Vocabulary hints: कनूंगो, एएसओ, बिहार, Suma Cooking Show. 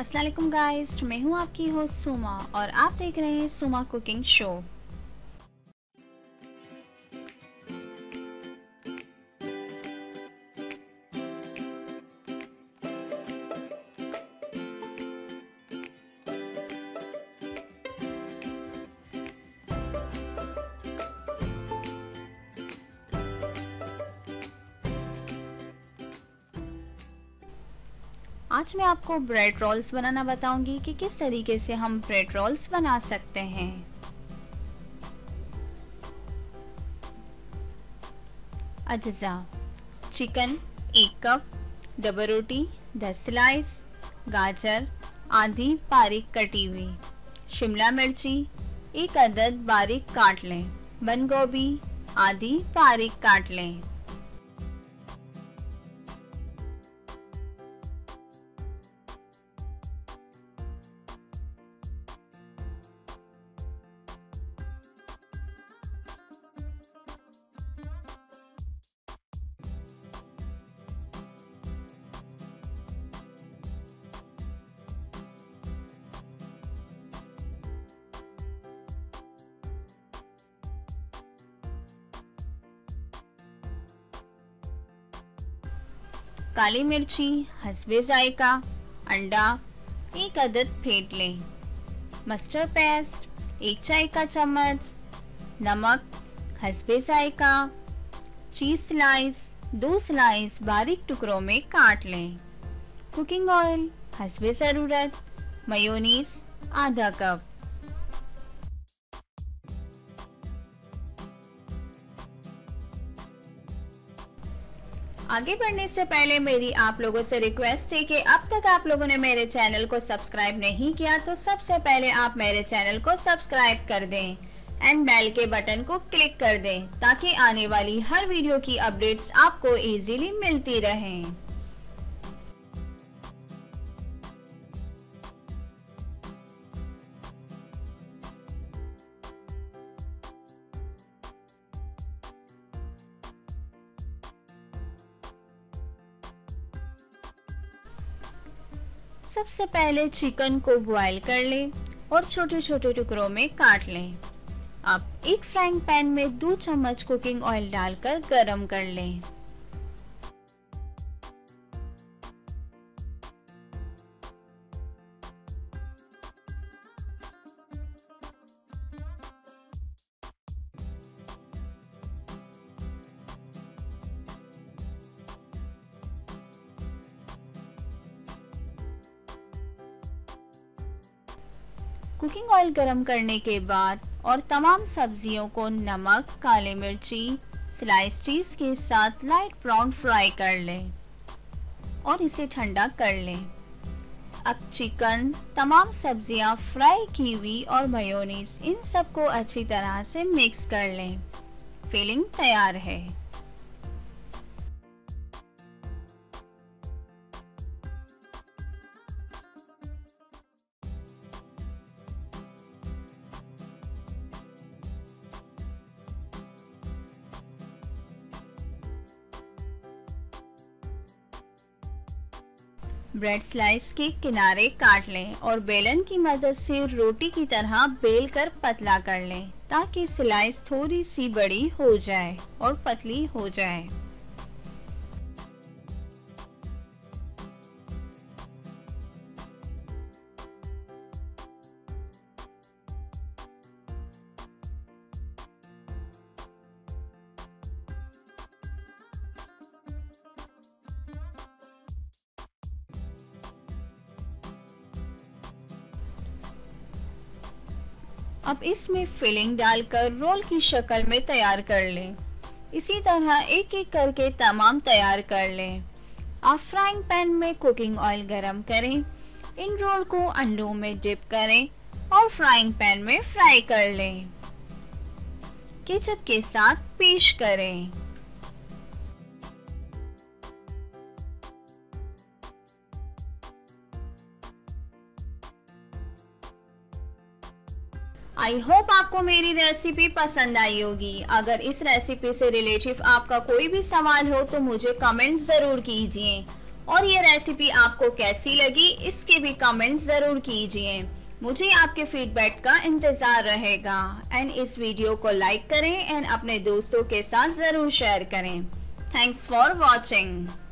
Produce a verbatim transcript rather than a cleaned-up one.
अस्सलाम वालेकुम गाइस, मैं हूँ आपकी होस्ट सुमा और आप देख रहे हैं सुमा कुकिंग शो। आज मैं आपको ब्रेड रोल्स बनाना बताऊंगी कि किस तरीके से हम ब्रेड रोल्स बना सकते हैं। अज्जा चिकन एक कप, डबल रोटी दस स्लाइस, गाजर आधी बारीक कटी हुई, शिमला मिर्ची एक अदद बारीक काट लें, बंद गोभी आधी बारीक काट लें। काली मिर्ची हसबे जायका, अंडा एक अदद फेंट लें, मस्टर्ड पेस्ट एक चाय का चम्मच, नमक हसबे जायका, चीज़ स्लाइस दो स्लाइस बारीक टुकड़ों में काट लें, कुकिंग ऑयल हसबे ज़रूरत, मेयोनीज़ आधा कप। आगे बढ़ने से पहले मेरी आप लोगों से रिक्वेस्ट है कि अब तक आप लोगों ने मेरे चैनल को सब्सक्राइब नहीं किया तो सबसे पहले आप मेरे चैनल को सब्सक्राइब कर दें एंड बेल के बटन को क्लिक कर दें ताकि आने वाली हर वीडियो की अपडेट्स आपको इजीली मिलती रहें। सबसे पहले चिकन को बॉईल कर लें और छोटे छोटे टुकड़ों में काट लें। अब एक फ्राइंग पैन में दो चम्मच कुकिंग ऑयल डालकर गरम कर लें। कुकिंग ऑयल गरम करने के बाद और तमाम सब्जियों को नमक, काली मिर्ची, स्लाइस चीज़ के साथ लाइट ब्राउन फ्राई कर लें और इसे ठंडा कर लें। अब चिकन, तमाम सब्जियां फ्राई की हुई और मेयोनीज, इन सबको अच्छी तरह से मिक्स कर लें। फिलिंग तैयार है। ब्रेड स्लाइस के किनारे काट लें और बेलन की मदद से रोटी की तरह बेलकर पतला कर लें ताकि स्लाइस थोड़ी सी बड़ी हो जाए और पतली हो जाए। अब इसमें फिलिंग डालकर रोल की शक्ल में तैयार कर लें। इसी तरह एक एक करके तमाम तैयार कर लें। आप फ्राइंग पैन में कुकिंग ऑयल गरम करें, इन रोल को अंडों में डिप करें और फ्राइंग पैन में फ्राई कर लें। केचप के साथ पेश करें। आई होप आपको मेरी रेसिपी पसंद आई होगी। अगर इस रेसिपी से रिलेटेड आपका कोई भी सवाल हो तो मुझे कमेंट ज़रूर कीजिए और ये रेसिपी आपको कैसी लगी इसके भी कमेंट ज़रूर कीजिए। मुझे आपके फीडबैक का इंतज़ार रहेगा। एंड इस वीडियो को लाइक करें एंड अपने दोस्तों के साथ ज़रूर शेयर करें। Thanks for watching.